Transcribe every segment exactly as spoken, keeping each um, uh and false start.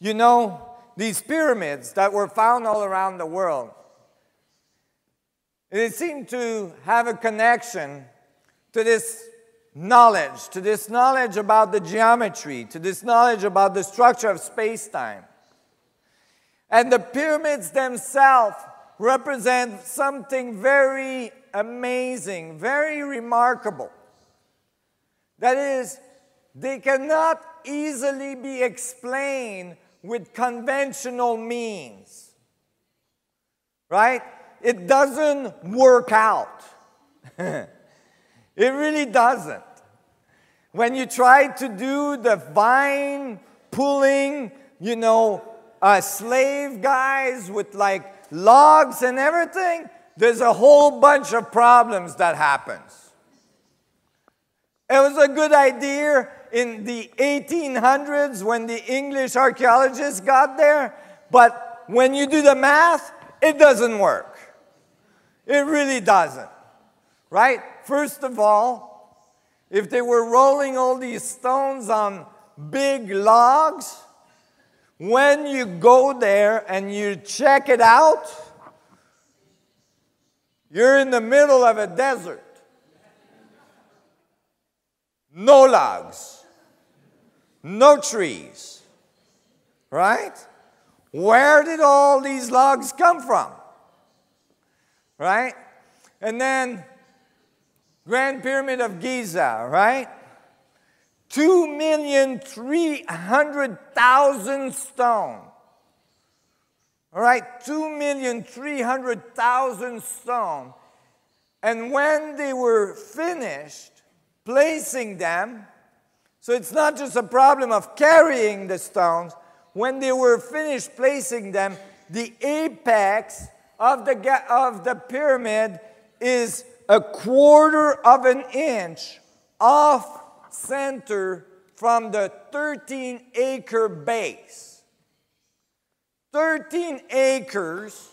You know, these pyramids that were found all around the world, they seem to have a connection to this knowledge, to this knowledge about the geometry, to this knowledge about the structure of space-time. And the pyramids themselves represent something very amazing, very remarkable. That is, they cannot easily be explained with conventional means, right? It doesn't work out. It really doesn't. When you try to do the vine pulling, you know, uh, slave guys with like logs and everything, there's a whole bunch of problems that happens. It was a good idea in the eighteen hundreds when the English archaeologists got there, but when you do the math, it doesn't work. It really doesn't, right? First of all, if they were rolling all these stones on big logs, when you go there and you check it out, you're in the middle of a desert. No logs, no trees, right? Where did all these logs come from, right? And then Grand Pyramid of Giza, right? two million three hundred thousand stone. All right, two million three hundred thousand stone. And when they were finished placing them, so it's not just a problem of carrying the stones, when they were finished placing them, the apex of the, of the pyramid is a quarter of an inch off center from the thirteen acre base. thirteen acres,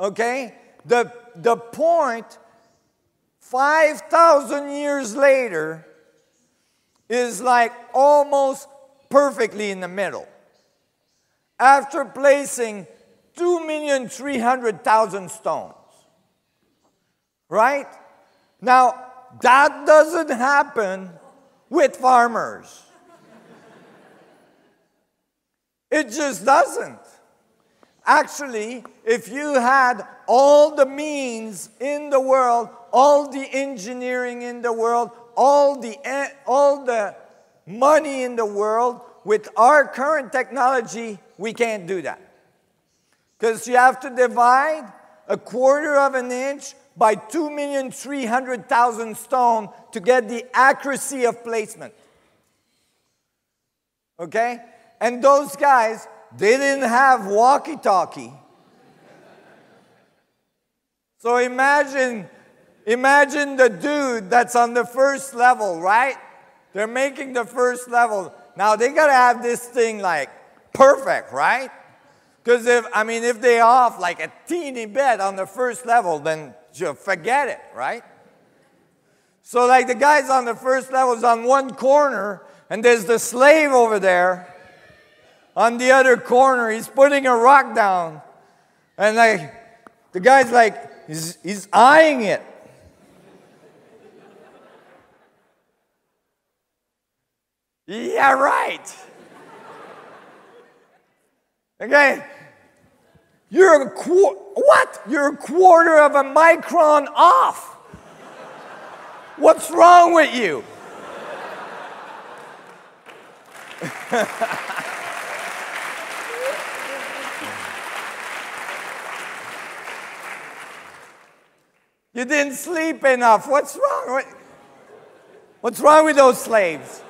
okay? The, the point five thousand years later is like almost perfectly in the middle. After placing two million three hundred thousand stones, right? Now, that doesn't happen with farmers. It just doesn't. Actually, if you had all the means in the world, all the engineering in the world, all the, all the money in the world, with our current technology, we can't do that. Because you have to divide a quarter of an inch by two million three hundred thousand stone to get the accuracy of placement. Okay? And those guys, they didn't have walkie-talkie. So imagine, imagine the dude that's on the first level, right? They're making the first level. Now they gotta have this thing like perfect, right? Because if, I mean, if they're off like a teeny bit on the first level, then forget it, right? So like the guys on the first level is on one corner, and there's the slave over there on the other corner. He's putting a rock down. And like the guy's like, he's, he's eyeing it. Yeah, right. Okay. You're a quarter, what? You're a quarter of a micron off. What's wrong with you? You didn't sleep enough. What's wrong with, what's wrong with those slaves?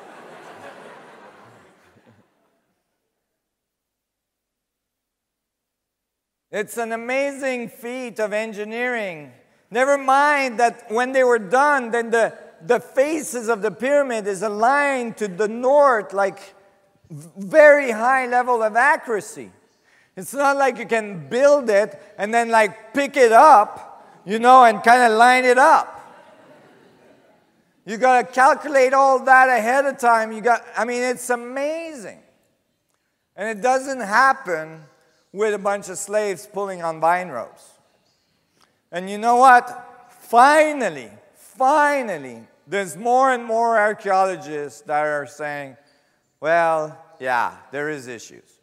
It's an amazing feat of engineering. Never mind that when they were done, then the, the faces of the pyramid is aligned to the north, like very high level of accuracy. It's not like you can build it and then like pick it up, you know, and kind of line it up. You got to calculate all that ahead of time. You got, I mean, it's amazing. And it doesn't happen with a bunch of slaves pulling on vine ropes. And you know what? Finally, finally, there's more and more archaeologists that are saying, well, yeah, there is issues.